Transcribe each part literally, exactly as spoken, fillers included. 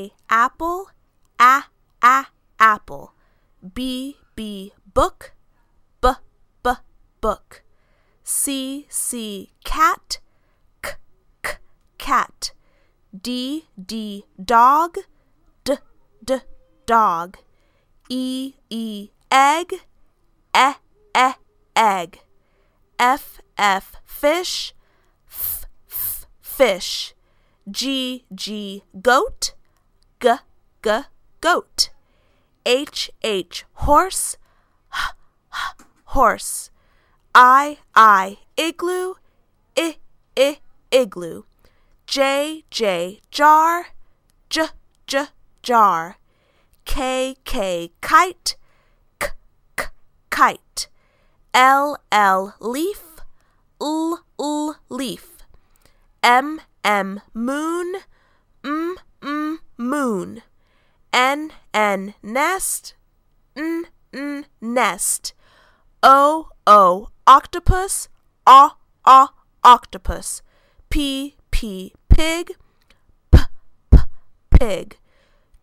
A, apple, a, a, apple. B, b, book, b, b, book. C, c, cat, k, k, cat. D, d, dog, d, d, dog. E, e, egg, e, e, egg. F, f, fish, f, f, fish. G, g, goat, g, g, goat. H, h, horse, h, h, horse. I, I, igloo, I, I, igloo. J, j, jar, j, j, jar. K, k, kite, k, k, kite. L, l, leaf, l, l, leaf. M, m, moon, m, m, moon. N, n, nest, n, n, nest. O, o, octopus, o, o, octopus. P, p, pig, p, p, pig.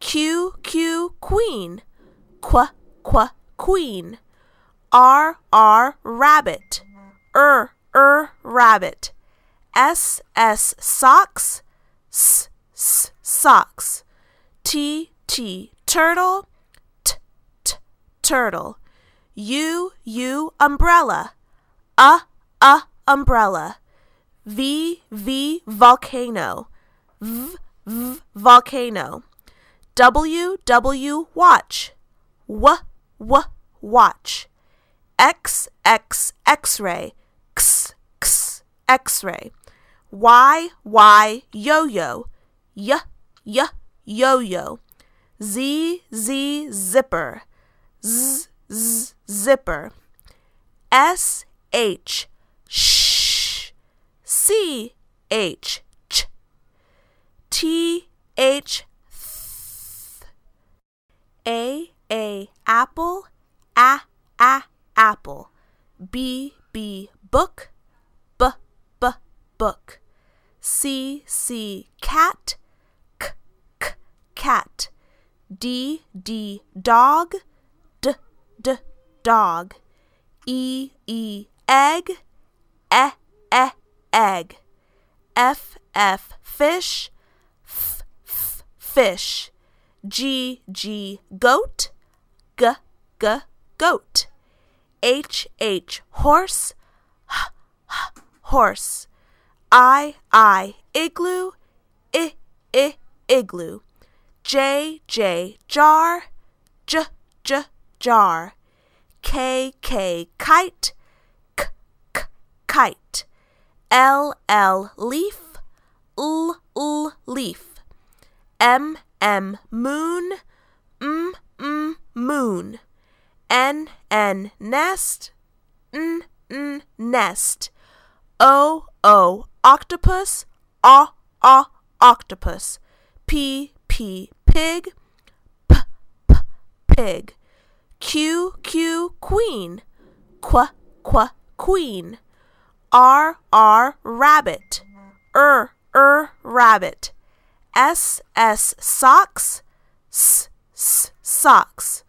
Q, q, queen, qu, qu, queen. R, r, rabbit, r, r, rabbit. S, s, socks, s, s, socks. T, t, turtle, t, t, turtle. U, u, umbrella, a, a, umbrella. V, v, volcano, v, v, volcano. W, w, watch, w, w, watch. X, x, x-ray, x, x, x-ray. Y, y, yo-yo, y, y, yo-yo. Z, z, zipper, z, z, zipper. S, h, sh. C, h, ch. T, h, th. A, a, apple, a, a, apple. B, b, book, b, b, book. C, c, cat, k, k, cat. D, d, dog, d, d, dog. E, e, egg, e, e, egg. F, f, fish, f, f, fish. G, g, goat, g, g, goat. H, h, horse, h, h, horse. I, I, igloo, I, I, igloo. J, j, jar, j, j, jar. K, k, kite, k, k, kite. L, l, leaf, l, l, leaf. M, m, moon, m, m, moon. N, n, nest, n, n, nest. O, o, octopus, o, o, octopus. P, p, pig, p, p, pig. Q, q, queen, qu, qu, queen. R, r, rabbit, r, r, rabbit. S, s, socks, s, s, socks.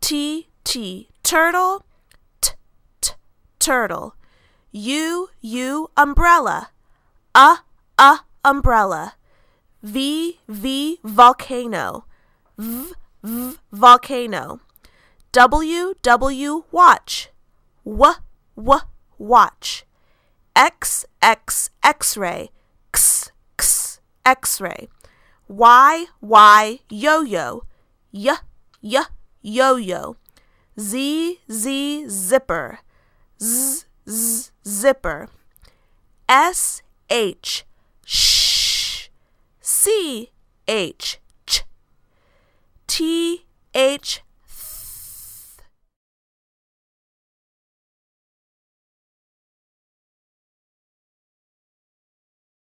T, t, turtle, t, t, turtle. U, u, umbrella, a, a, umbrella. V, v, volcano, v, v, volcano. W, w, watch, w, w, watch. X, x, x-ray, x, x, x-ray. Y, y, yo-yo, y, y, yo-yo. Z, z, zipper, z, z, zipper. S, h, sh. C, h, ch. T, h,